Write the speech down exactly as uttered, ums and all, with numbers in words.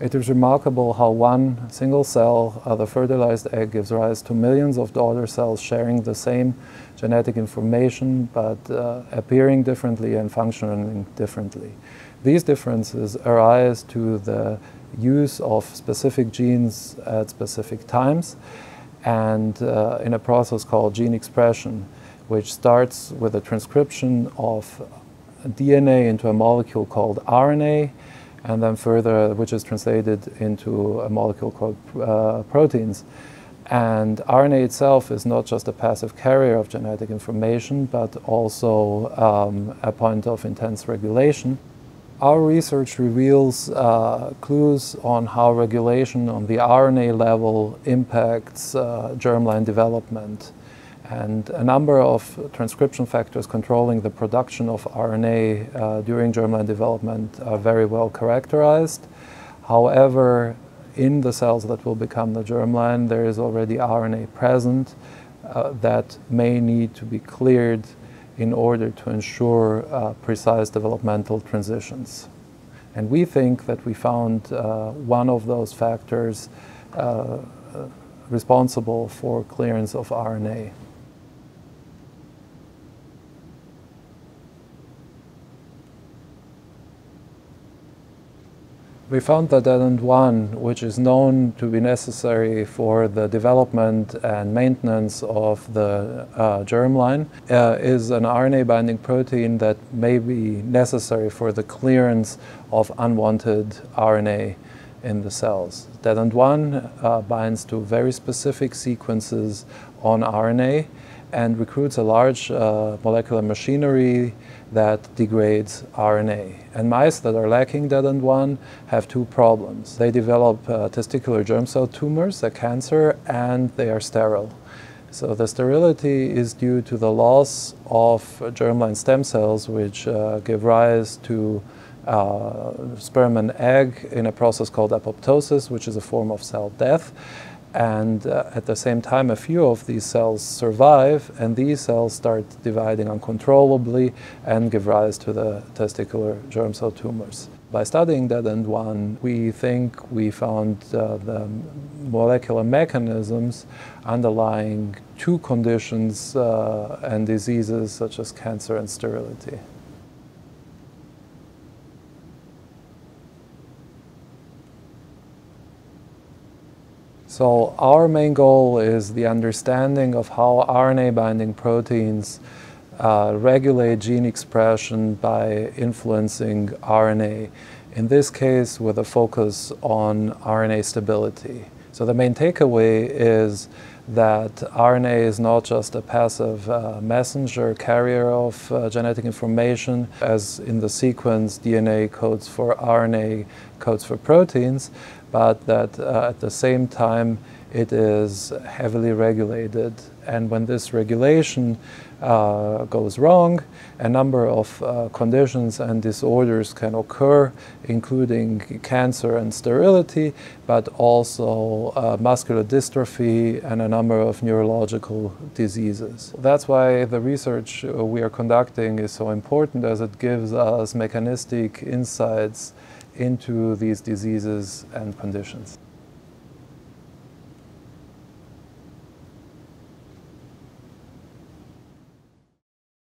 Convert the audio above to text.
It is remarkable how one single cell of the fertilized egg gives rise to millions of daughter cells sharing the same genetic information but uh, appearing differently and functioning differently. These differences arise to the use of specific genes at specific times and uh, in a process called gene expression, which starts with the transcription of D N A into a molecule called R N A, and then further, which is translated into a molecule called uh, proteins. And R N A itself is not just a passive carrier of genetic information, but also um, a point of intense regulation. Our research reveals uh, clues on how regulation on the R N A level impacts uh, germline development. And a number of transcription factors controlling the production of R N A uh, during germline development are very well characterized. However, in the cells that will become the germline, there is already R N A present uh, that may need to be cleared in order to ensure uh, precise developmental transitions. And we think that we found uh, one of those factors uh, responsible for clearance of R N A. We found that D N D one, which is known to be necessary for the development and maintenance of the uh, germline, uh, is an R N A-binding protein that may be necessary for the clearance of unwanted R N A in the cells. D N D one uh, binds to very specific sequences on R N A and recruits a large uh, molecular machinery that degrades R N A. And mice that are lacking D N D one have two problems. They develop uh, testicular germ cell tumors, a cancer, and they are sterile. So the sterility is due to the loss of germline stem cells, which uh, give rise to uh, sperm and egg in a process called apoptosis, which is a form of cell death. And uh, at the same time, a few of these cells survive, and these cells start dividing uncontrollably and give rise to the testicular germ cell tumors. By studying D N D one, we think we found uh, the molecular mechanisms underlying two conditions uh, and diseases such as cancer and sterility. So our main goal is the understanding of how R N A-binding proteins uh, regulate gene expression by influencing R N A, in this case with a focus on R N A stability. So the main takeaway is that R N A is not just a passive uh, messenger carrier of uh, genetic information, as in the sequence D N A codes for R N A codes for proteins, but that uh, at the same time it is heavily regulated. And when this regulation uh, goes wrong, a number of uh, conditions and disorders can occur, including cancer and sterility, but also uh, muscular dystrophy and a number of neurological diseases. That's why the research we are conducting is so important, as it gives us mechanistic insights into these diseases and conditions.